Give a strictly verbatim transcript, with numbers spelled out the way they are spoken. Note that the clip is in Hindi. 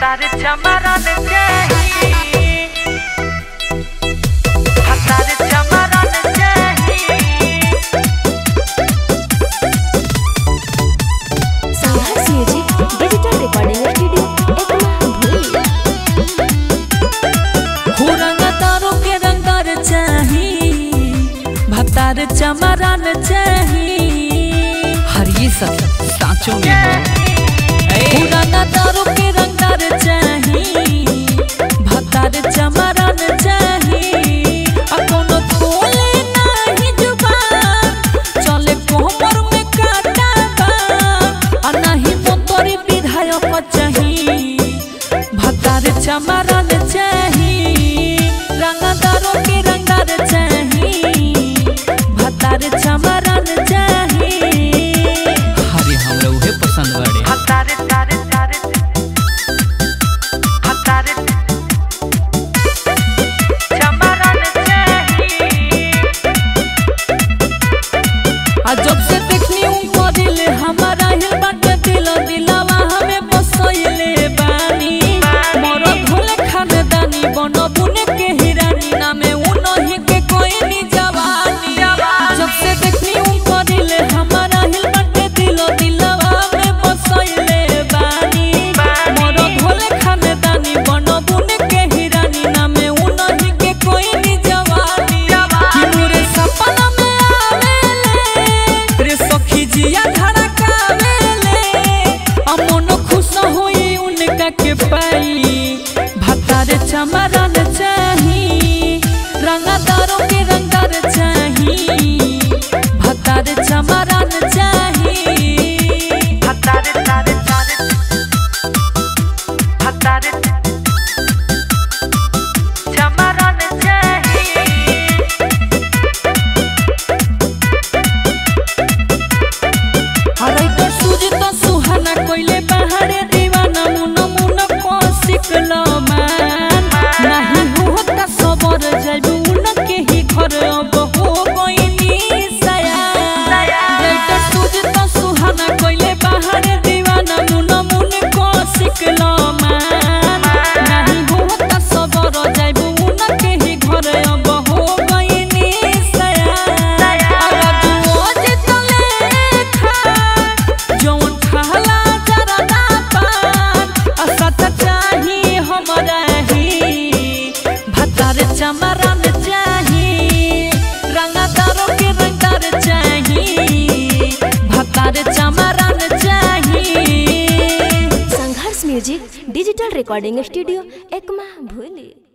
हतार चमरन के भतार चमरन चाहिए हरी सब साँचों में पुराना तारों के रंगार चाहिए भतार चमरन चाहिए अकोनो तोले नहीं जुबा चले कोमर में काटा बा अनही वो तोरी विधायक चाहिए भतार चमरन चाहिए रंगा तारों के रंगार चाहिए चमरन चाहिए हरे हमरा उहे पसंद बड़े हतारे तारे तारे हतारे चमरन चाहिए आ जब से देखनी उनको दिल हमारा हिल बट दिल दिलावा हमें बसोइले बानी मोरो धोले खानदानी बनो बुने के हिरानी नामे उनो ही के कोई नहीं जवानी सबसे देखनी उनको दिल हमारा हिलमट दिलो दिलवा में बसोइले बानी मोरो धोले खानदानी बनो बुने के हिरानी नामे उनही के कोई नहीं जवानी कि मोरे सपना में आवेले रे सखी जिया धड़कावेले अमनो खुश होई उनका के पाई भतार चमरन चाहिए रंगदारों के रंगार चाहिए भतार चमरन चाहिए भतार तारे तारे भतार चमरन चाहिए हरे तो सूझ तो सुहाना कोइले पहाड़े दीवाना मुनो मुनो को सिकलो मान नहीं होता सबर जाइबू उनके ही घर अब हो गई चमरन चाहिए रंगदारों के रंगार चाहिए भतार चमरन चाहिए संघर्ष म्यूजिक डिजिटल रिकॉर्डिंग स्टूडियो एकमा भूली।